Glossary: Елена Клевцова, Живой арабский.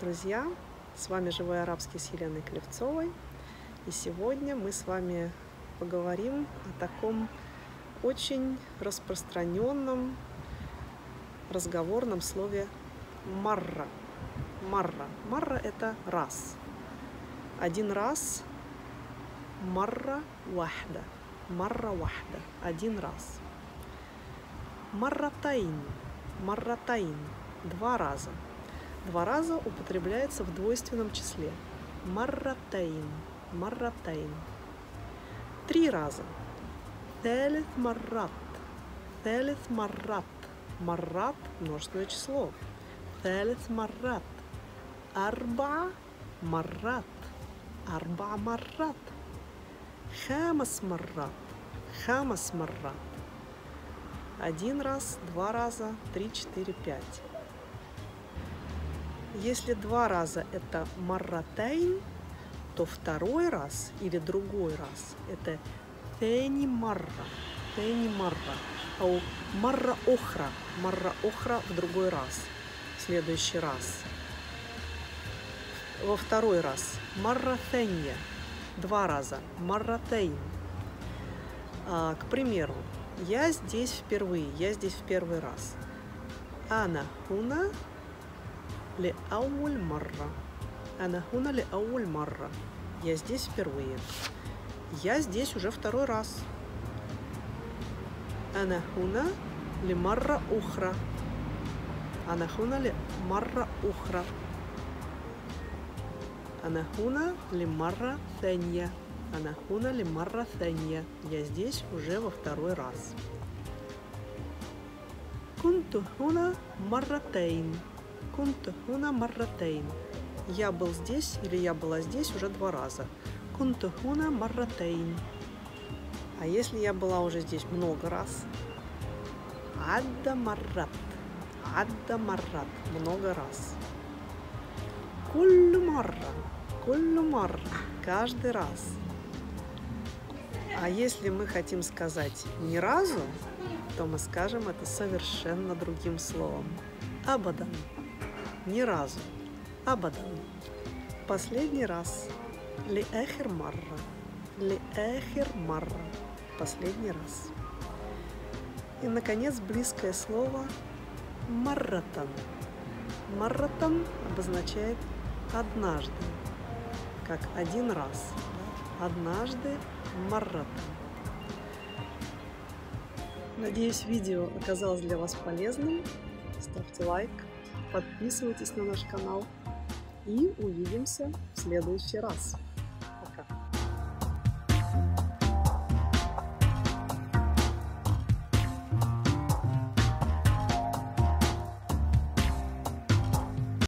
друзья! С вами Живой арабский с Еленой Клевцовой. И сегодня мы с вами поговорим о таком очень распространенном разговорном слове «марра». «Марра». «Марра» — это раз. Один раз «марра вахда». «Марра вахда». Один раз. «Марратаин». «Марратаин». Два раза. Два раза употребляется в двойственном числе. Марратаин. Марратаин. Три раза. Телет маррат. Телет маррат. Маррат – множественное число. Телет маррат. Арба маррат. Арба маррат. Хамас маррат. Хамас маррат. Один раз, два раза, три, четыре, пять. Если два раза это марратайн, то второй раз или другой раз это тени марра, тени марра, а у марра охра в другой раз, в следующий раз. Во второй раз марратэнья, два раза марратайн. К примеру, я здесь впервые, я здесь в первый раз. Ана хуна ли ауль марра. Ана хуна ли ауль марра. Я здесь впервые. Я здесь уже второй раз. Ана хуна ли марра ухра. Ана хуна ли марра ухра. Ана хуна ли марра танья. Анахуна ли марратанья. Я здесь уже во второй раз. Кунтухуна марратайн. Кунтухуна марратайн. Я был здесь или я была здесь уже два раза. Кунтухуна марратайн. А если я была уже здесь много раз? Адда маррат. Адда маррат. Много раз. Куллю марра. Куллю марра. Каждый раз. А если мы хотим сказать «ни разу», то мы скажем это совершенно другим словом. Абадан. Ни разу. Абадан. Последний раз. Ли эхер марра. Ли эхер марра. Последний раз. И, наконец, близкое слово «марратан». «Марратан» обозначает «однажды», как «один раз». Однажды марратан. Надеюсь, видео оказалось для вас полезным. Ставьте лайк, подписывайтесь на наш канал и увидимся в следующий раз.